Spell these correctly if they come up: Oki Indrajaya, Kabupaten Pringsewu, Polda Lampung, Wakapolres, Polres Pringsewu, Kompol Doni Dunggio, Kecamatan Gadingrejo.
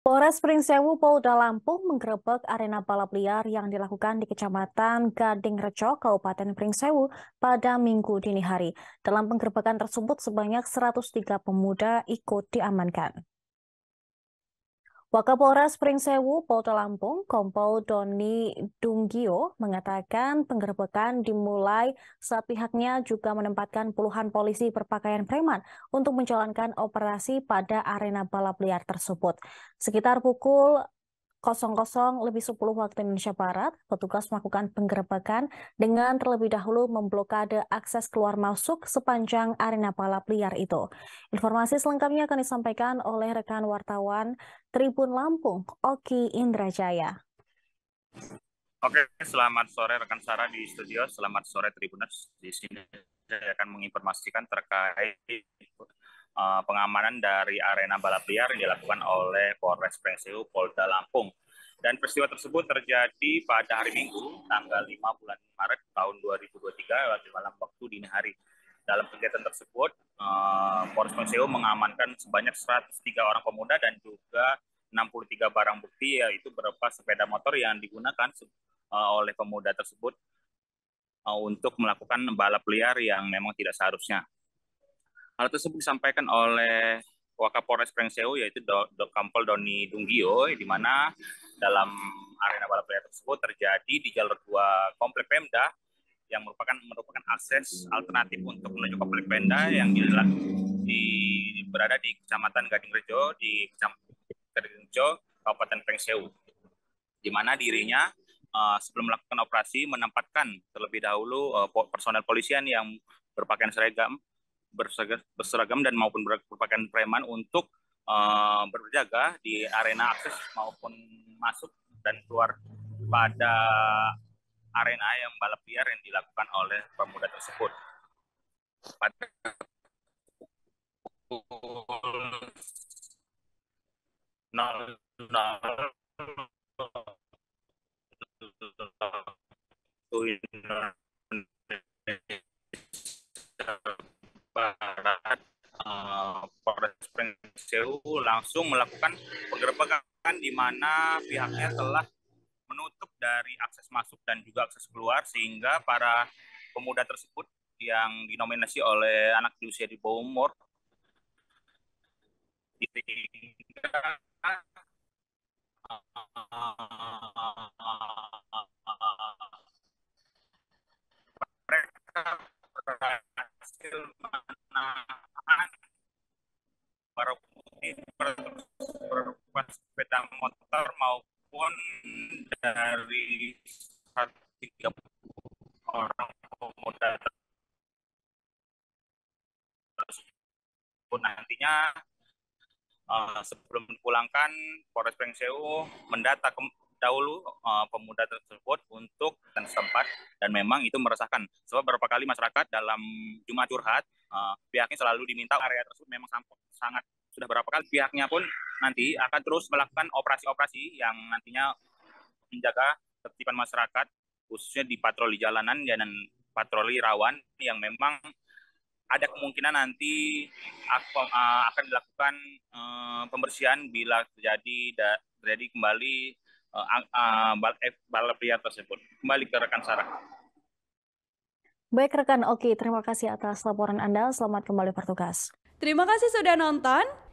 Polres Pringsewu, Polda Lampung menggerebek arena balap liar yang dilakukan di Kecamatan Gadingrejo, Kabupaten Pringsewu pada Minggu dini hari. Dalam penggerebekan tersebut sebanyak 103 pemuda ikut diamankan. Wakapolres Pringsewu, Polda Lampung, Kompol Doni Dunggio mengatakan penggerebekan dimulai saat pihaknya juga menempatkan puluhan polisi berpakaian preman untuk menjalankan operasi pada arena balap liar tersebut. Sekitar pukul 00.10 waktu Indonesia Barat, petugas melakukan penggerebekan dengan terlebih dahulu memblokade akses keluar masuk sepanjang arena balap liar itu. Informasi selengkapnya akan disampaikan oleh rekan wartawan Tribun Lampung, Oki Indrajaya. Oke, selamat sore rekan Sarah di studio, selamat sore Tribuners. Di sini saya akan menginformasikan terkait pengamanan dari arena balap liar yang dilakukan oleh Polres Pringsewu, Polda Lampung. Dan peristiwa tersebut terjadi pada hari Minggu, tanggal 5 bulan Maret tahun 2023, malam waktu dini hari. Dalam kegiatan tersebut, Polres Pringsewu mengamankan sebanyak 103 orang pemuda dan juga 63 barang bukti, yaitu berupa sepeda motor yang digunakan oleh pemuda tersebut untuk melakukan balap liar yang memang tidak seharusnya. Hal tersebut disampaikan oleh Wakapolres Pringsewu, yaitu Kompol Doni Dunggio, di mana dalam arena balap liar tersebut terjadi di jalur 2 Komplek Pemda yang merupakan akses alternatif untuk menuju Komplek Pemda yang berada di Kecamatan Gadingrejo di Kabupaten Pringsewu, di mana dirinya sebelum melakukan operasi menempatkan terlebih dahulu personel polisian yang berseragam dan maupun berpakaian preman untuk berjaga di arena akses maupun masuk dan keluar pada arena yang balap liar yang dilakukan oleh pemuda tersebut. Pada pukul 00.00 Polres Pringsewu langsung melakukan penggerebekan di mana pihaknya telah menutup dari akses masuk dan juga akses keluar, sehingga para pemuda tersebut yang dinominasi oleh anak di usia di bawah umur berpakaian sepeda motor maupun dari 130 orang pemuda tersebut. Nantinya sebelum dipulangkan, Polres Pringsewu mendata dahulu pemuda tersebut untuk tempat, dan memang itu meresahkan. Sebab beberapa kali masyarakat dalam jumlah curhat, pihaknya selalu diminta area tersebut memang sangat sudah berapa kali pihaknya pun nanti akan terus melakukan operasi-operasi yang nantinya menjaga ketertiban masyarakat, khususnya di patroli jalanan dan patroli rawan yang memang ada kemungkinan nanti akan dilakukan pembersihan bila terjadi kembali balap liar tersebut. Kembali ke rekan Sarah. Baik rekan Oki, terima kasih atas laporan Anda. Selamat kembali bertugas. Terima kasih sudah nonton.